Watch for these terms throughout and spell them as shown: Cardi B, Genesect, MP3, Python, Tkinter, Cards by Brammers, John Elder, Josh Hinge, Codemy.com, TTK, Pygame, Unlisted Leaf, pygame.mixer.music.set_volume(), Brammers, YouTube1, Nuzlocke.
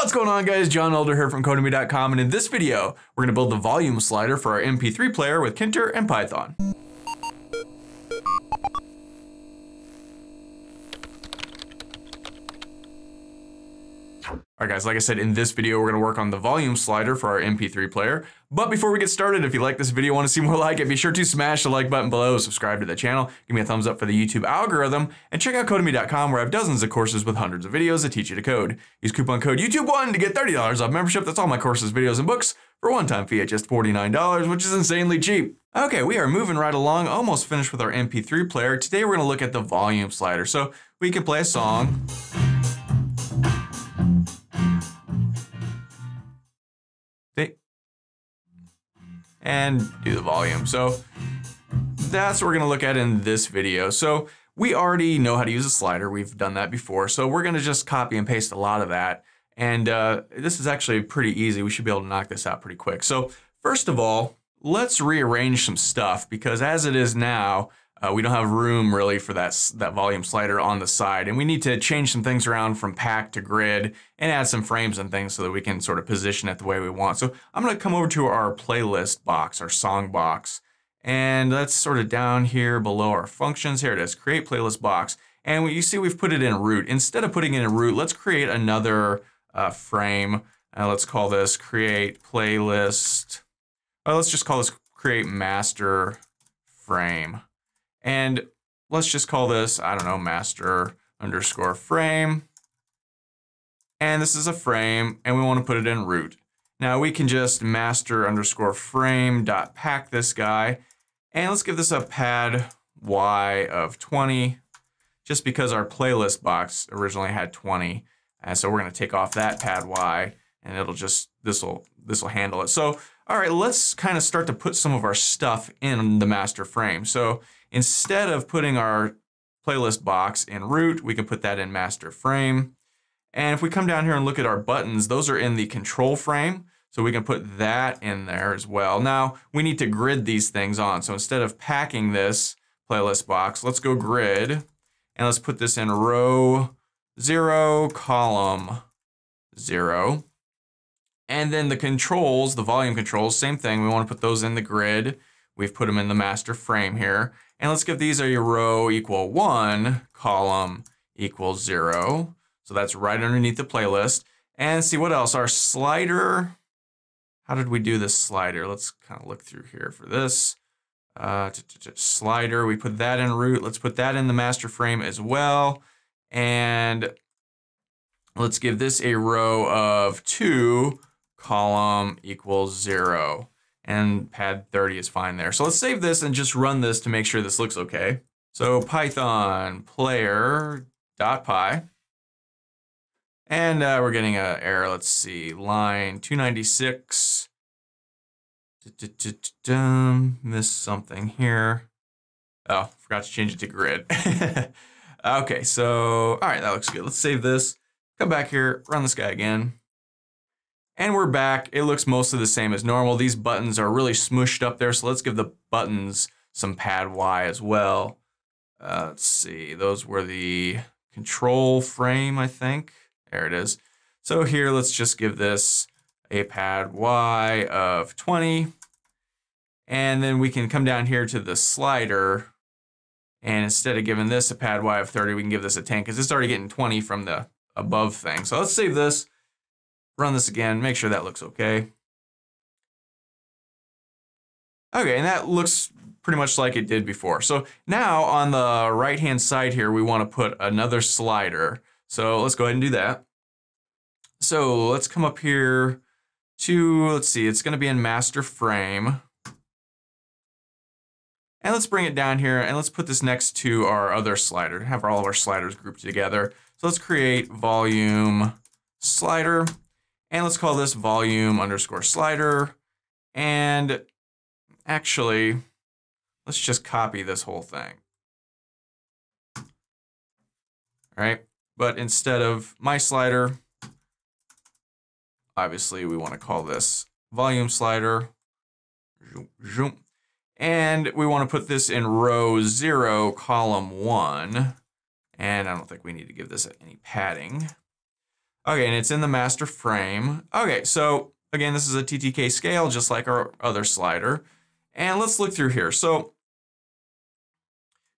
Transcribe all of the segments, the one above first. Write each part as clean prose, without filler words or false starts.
What's going on, guys? John Elder here from Codemy.com, and in this video, we're gonna build the volume slider for our MP3 player with Tkinter and Python. All right, guys, like I said, in this video, we're gonna work on the volume slider for our MP3 player. But before we get started, if you like this video, want to see more like it, be sure to smash the like button below, subscribe to the channel, give me a thumbs up for the YouTube algorithm, and check out Codemy.com, where I have dozens of courses with hundreds of videos that teach you to code. Use coupon code YouTube1 to get $30 off membership. That's all my courses, videos, and books for one-time fee at just $49, which is insanely cheap. Okay, we are moving right along, almost finished with our MP3 player. Today, we're gonna look at the volume slider. So we can play a song. And do the volume. So that's what we're gonna look at in this video. So we already know how to use a slider. We've done that before. So we're gonna just copy and paste a lot of that. And this is actually pretty easy. We should be able to knock this out pretty quick. So first of all, let's rearrange some stuff, because as it is now, we don't have room really for that volume slider on the side. And we need to change some things around from pack to grid and add some frames and things so that we can sort of position it the way we want. So I'm gonna come over to our playlist box, our song box, and that's sort of down here below our functions. Here it is, create playlist box. And you see we've put it in root. Instead of putting it in root, let's create another frame. Let's call this create playlist. Let's just call this create master frame. And let's just call this, I don't know, master underscore frame. And this is a frame, and we want to put it in root. Now we can just master underscore frame dot pack this guy. And let's give this a pad Y of 20, just because our playlist box originally had 20. And so we're going to take off that pad Y, and it'll just, this will handle it. So, all right, let's kind of start to put some of our stuff in the master frame. So instead of putting our playlist box in root, we can put that in master frame. And if we come down here and look at our buttons, those are in the control frame. So we can put that in there as well. Now we need to grid these things on. So instead of packing this playlist box, let's go grid, and let's put this in row 0, column 0. And then the controls, the volume controls, same thing. We want to put those in the grid. We've put them in the master frame here. And let's give these a row equal 1, column equal 0. So that's right underneath the playlist. And see what else? Our slider. How did we do this slider? Let's kind of look through here for this. Slider, we put that in root. Let's put that in the master frame as well. And let's give this a row of 2. Column equals 0, and pad 30 is fine there. So let's save this and just run this to make sure this looks okay. So Python player.py, and we're getting an error. Let's see, line 296, missed something here. Oh, forgot to change it to grid. Okay, so, all right, that looks good. Let's save this, come back here, run this guy again. And we're back. It looks mostly the same as normal. These buttons are really smooshed up there, so let's give the buttons some pad Y as well. Let's see, those were the control frame, I think. There it is. So here, let's just give this a pad Y of 20. And then we can come down here to the slider. And instead of giving this a pad Y of 30, we can give this a 10, because it's already getting 20 from the above thing. So let's save this. Run this again, make sure that looks okay. Okay, and that looks pretty much like it did before. So now on the right-hand side here, we want to put another slider. So let's go ahead and do that. So let's come up here to, let's see, it's going to be in master frame. And let's bring it down here, and let's put this next to our other slider, have all of our sliders grouped together. So let's create volume slider. And let's call this volume underscore slider. And actually, let's just copy this whole thing. All right, but instead of my slider, obviously we want to call this volume slider. And we want to put this in row 0, column 1. And I don't think we need to give this any padding. Okay, and it's in the master frame. Okay, so again, this is a TTK scale, just like our other slider. And let's look through here. So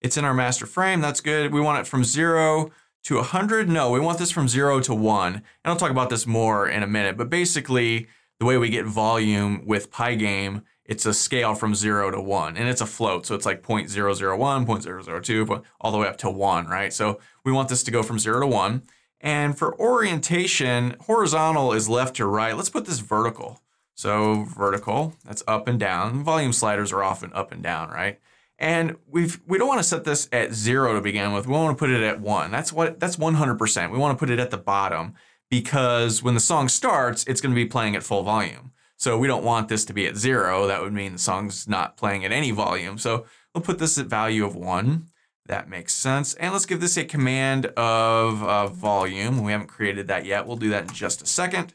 it's in our master frame, that's good. We want it from 0 to 100. No, we want this from 0 to 1. And I'll talk about this more in a minute, but basically the way we get volume with Pygame, it's a scale from 0 to 1 and it's a float. So it's like 0.001, 0.002, all the way up to 1, right? So we want this to go from 0 to 1. And for orientation, horizontal is left to right. Let's put this vertical. So vertical, that's up and down. Volume sliders are often up and down, right? And we don't want to set this at 0 to begin with. We want to put it at 1. That's 100%. We want to put it at the bottom because when the song starts, it's going to be playing at full volume. So we don't want this to be at 0. That would mean the song's not playing at any volume. So we'll put this at value of 1. That makes sense. And let's give this a command of volume. We haven't created that yet. We'll do that in just a second.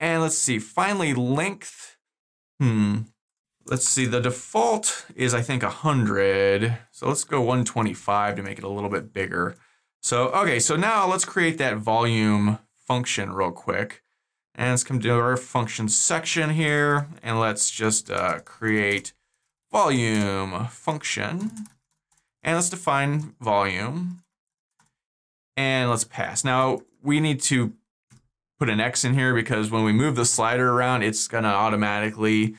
And let's see, finally length. Let's see, the default is I think 100. So let's go 125 to make it a little bit bigger. So, okay, so now let's create that volume function real quick. And let's come to our function section here and let's just create volume function. And let's define volume and let's pass. Now we need to put an X in here because when we move the slider around, it's gonna automatically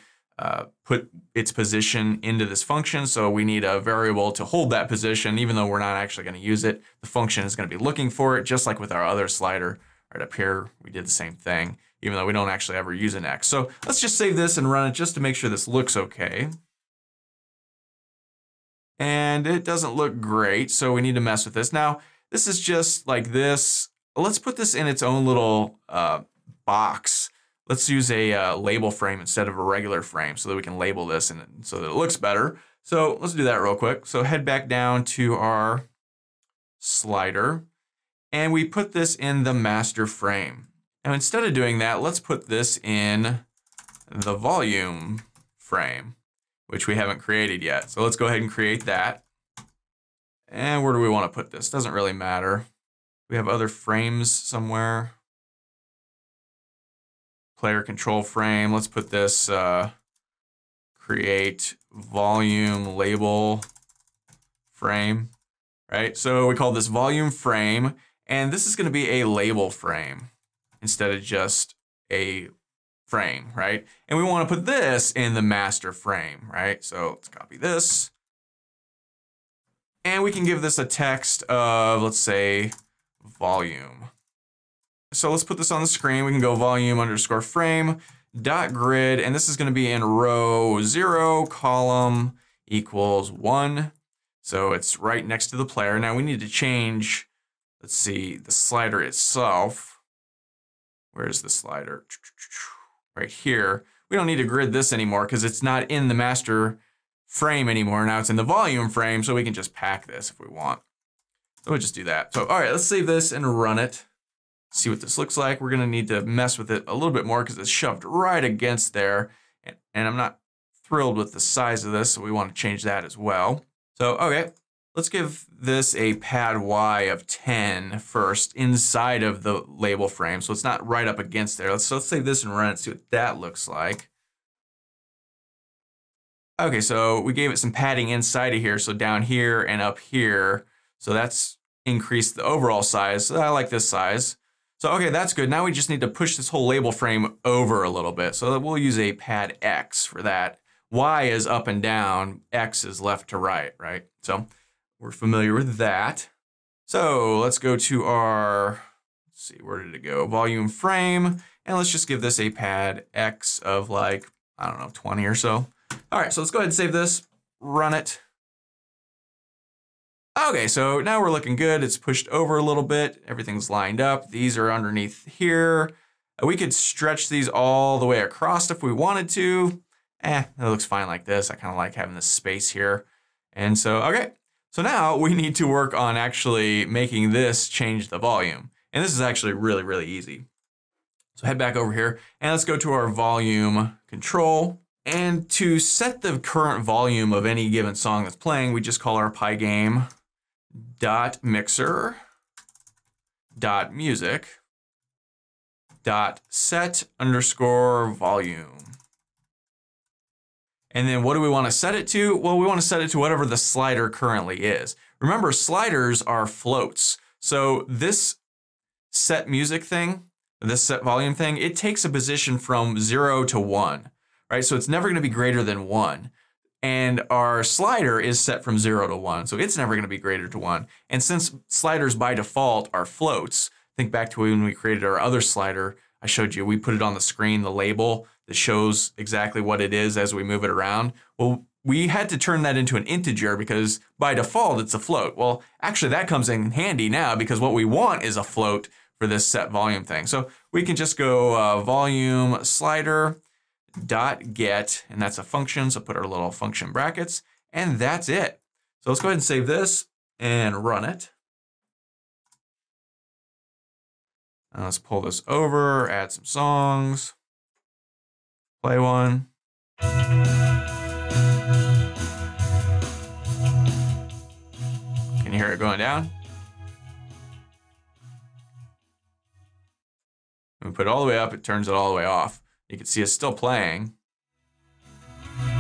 put its position into this function. So we need a variable to hold that position, even though we're not actually gonna use it. The function is gonna be looking for it, just like with our other slider. Right up here, we did the same thing, even though we don't actually ever use an X. So let's just save this and run it just to make sure this looks okay. And it doesn't look great, so we need to mess with this. Now, this is just like this. Let's put this in its own little box. Let's use a label frame instead of a regular frame so that we can label this and so that it looks better. So let's do that real quick. So head back down to our slider and we put this in the master frame. Now instead of doing that, let's put this in the volume frame, which we haven't created yet. So let's go ahead and create that. And where do we want to put this? Doesn't really matter. We have other frames somewhere. Player control frame. Let's put this create volume label frame, right? So we call this volume frame, and this is going to be a label frame instead of just a frame, right? And we want to put this in the master frame, right? So let's copy this. And we can give this a text of, let's say, volume. So let's put this on the screen. We can go volume underscore frame dot grid, and this is going to be in row 0, column equals 1. So it's right next to the player. Now we need to change, let's see, the slider itself. Where is the slider? Right here. We don't need to grid this anymore because it's not in the master frame anymore. Now it's in the volume frame, so we can just pack this if we want. So we'll just do that. So, all right, let's save this and run it. See what this looks like. We're going to need to mess with it a little bit more because it's shoved right against there. And I'm not thrilled with the size of this, so we want to change that as well. So, okay, let's give this a pad Y of 10 first inside of the label frame. So it's not right up against there. Let's save this and run it, see what that looks like. Okay, so we gave it some padding inside of here. So down here and up here. So that's increased the overall size. So I like this size. So, okay, that's good. Now we just need to push this whole label frame over a little bit. So we'll use a pad X for that. Y is up and down, X is left to right, right? So we're familiar with that. So let's go to our, let's see, where did it go? Volume frame, and let's just give this a pad X of like, I don't know, 20 or so. All right, so let's go ahead and save this, run it. Okay, so now we're looking good. It's pushed over a little bit. Everything's lined up. These are underneath here. We could stretch these all the way across if we wanted to. It looks fine like this. I kind of like having this space here. And so, okay. So now we need to work on actually making this change the volume. And this is actually really, really easy. So head back over here and let's go to our volume control. And to set the current volume of any given song that's playing, we just call our Pygame .mixer .music Set_volume. And then what do we want to set it to? Well, we want to set it to whatever the slider currently is. Remember, sliders are floats. So this set music thing, this set volume thing, it takes a position from 0 to 1, right? So it's never going to be greater than 1. And our slider is set from 0 to 1. So it's never going to be greater than 1. And since sliders by default are floats, think back to when we created our other slider, I showed you, we put it on the screen, the label that shows exactly what it is as we move it around. Well, we had to turn that into an integer because by default it's a float. Well, actually that comes in handy now because what we want is a float for this set volume thing. So we can just go volume slider dot get, and that's a function. So put our little function brackets and that's it. So let's go ahead and save this and run it. And let's pull this over, add some songs, play one. Can you hear it going down? When we put it all the way up, it turns it all the way off. You can see it's still playing. And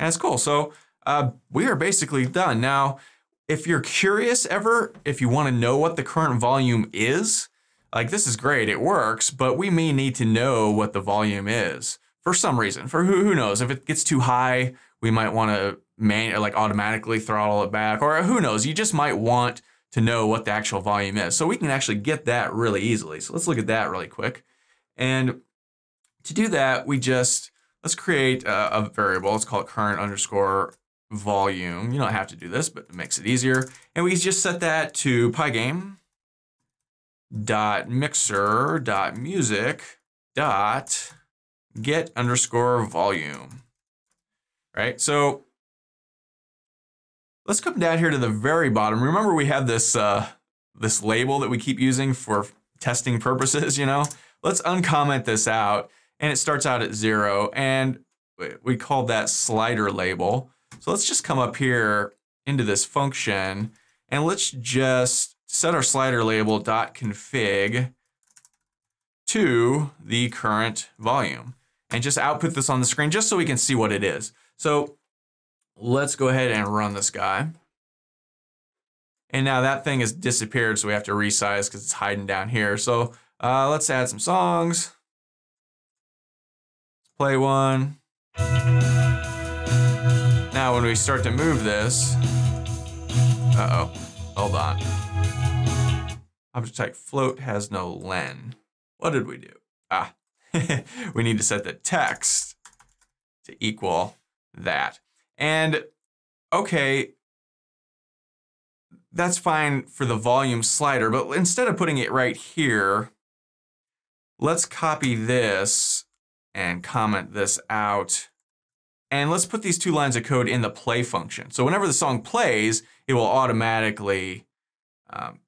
it's cool. So we are basically done. Now, if you're curious ever, if you want to know what the current volume is, like this is great, it works, but we may need to know what the volume is for some reason. For who knows? If it gets too high, we might want to automatically throttle it back, or who knows? You just might want to know what the actual volume is. So we can actually get that really easily. So let's look at that really quick. And to do that, we just, let's create a variable. Let's call it current_volume. You don't have to do this, but it makes it easier. And we just set that to pygame.mixer.music.set_volume. Right? So let's come down here to the very bottom. Remember, we have this this label that we keep using for testing purposes, you know? Let's uncomment this out, and it starts out at 0, and we call that slider label. So let's just come up here into this function and let's just set our slider label .config to the current volume and just output this on the screen just so we can see what it is. So let's go ahead and run this guy. And now that thing has disappeared, so we have to resize because it's hiding down here. So let's add some songs. Let's play one. Now, when we start to move this, hold on. Object type float has no len. What did we do? Ah, we need to set the text to equal that. And okay, that's fine for the volume slider, but instead of putting it right here, let's copy this and comment this out. And let's put these two lines of code in the play function. So whenever the song plays, it will automatically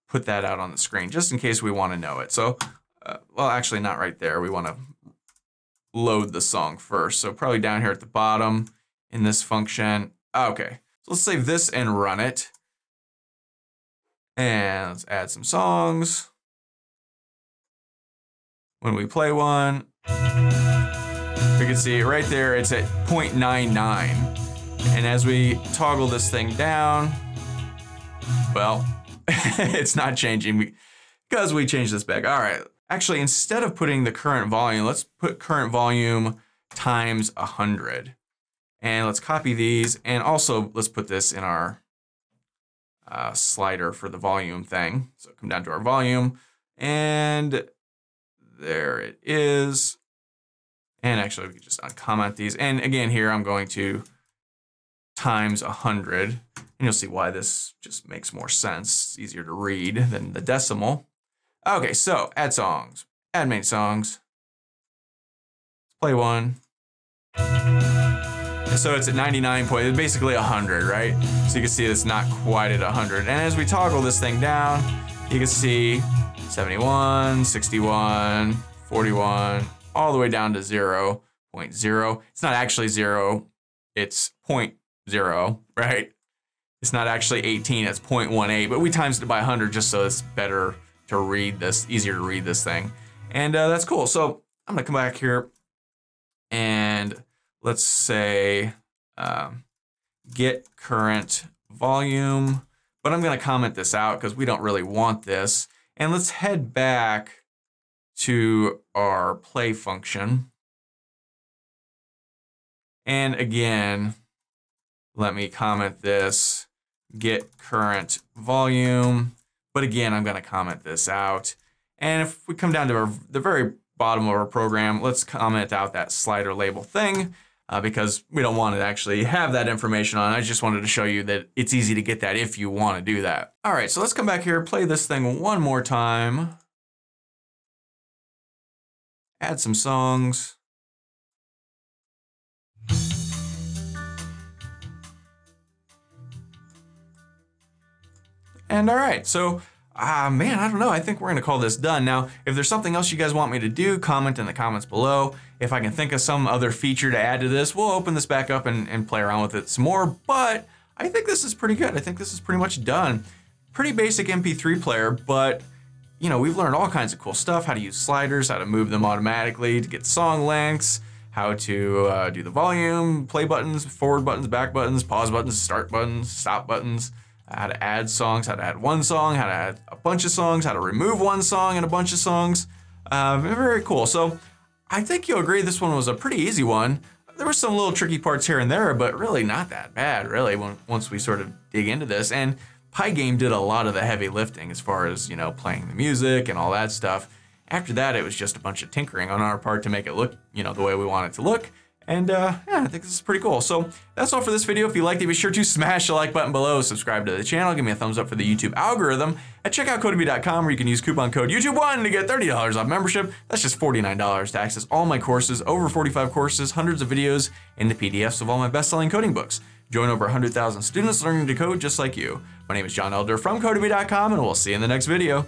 put that out on the screen, just in case we want to know it. So, well, actually not right there. We want to load the song first. So probably down here at the bottom in this function. Okay, so let's save this and run it. And let's add some songs. When we play one, you can see right there, it's at 0.99. And as we toggle this thing down, well, it's not changing because we changed this back. All right. Actually, instead of putting the current volume, let's put current volume times 100. And let's copy these. And also, let's put this in our slider for the volume thing. So come down to our volume. And there it is. And actually, we can just uncomment these. And again, here I'm going to times 100. And you'll see why this just makes more sense. It's easier to read than the decimal. Okay, so add songs. Add main songs. Let's play one. And so it's at 99 point. It's basically 100, right? So you can see it's not quite at 100. And as we toggle this thing down, you can see 71, 61, 41. All the way down to 0.0. It's not actually 0, it's 0.0, right? It's not actually 18, it's 0.18, but we times it by 100 just so it's better to read this, easier to read this thing. And that's cool. So I'm gonna come back here and let's say get current volume, but I'm gonna comment this out because we don't really want this. And let's head back to our play function. And again, let me comment this, get current volume. But again, I'm gonna comment this out. And if we come down to the very bottom of our program, let's comment out that slider label thing because we don't want to actually have that information on. I just wanted to show you that it's easy to get that if you want to do that. All right, so let's come back here, play this thing one more time. Add some songs. And all right, so man, I don't know. I think we're gonna call this done. Now, if there's something else you guys want me to do, comment in the comments below. If I can think of some other feature to add to this, we'll open this back up and play around with it some more, but I think this is pretty good. I think this is pretty much done. Pretty basic MP3 player, but you know, we've learned all kinds of cool stuff, how to use sliders, how to move them automatically to get song lengths, how to do the volume, play buttons, forward buttons, back buttons, pause buttons, start buttons, stop buttons, how to add songs, how to add one song, how to add a bunch of songs, how to remove one song and a bunch of songs. Very cool. So I think you'll agree this one was a pretty easy one. There were some little tricky parts here and there, but really not that bad, really, once we sort of dig into this. And Pygame did a lot of the heavy lifting as far as, you know, playing the music and all that stuff. After that, it was just a bunch of tinkering on our part to make it look, you know, the way we want it to look. And yeah, I think this is pretty cool. So that's all for this video. If you liked it, be sure to smash the like button below, subscribe to the channel, give me a thumbs up for the YouTube algorithm, and check out Codemy.com where you can use coupon code YouTube1 to get $30 off membership. That's just $49 to access all my courses, over 45 courses, hundreds of videos, and the PDFs of all my best-selling coding books. Join over 100,000 students learning to code just like you. My name is John Elder from Codemy.com, and we'll see you in the next video.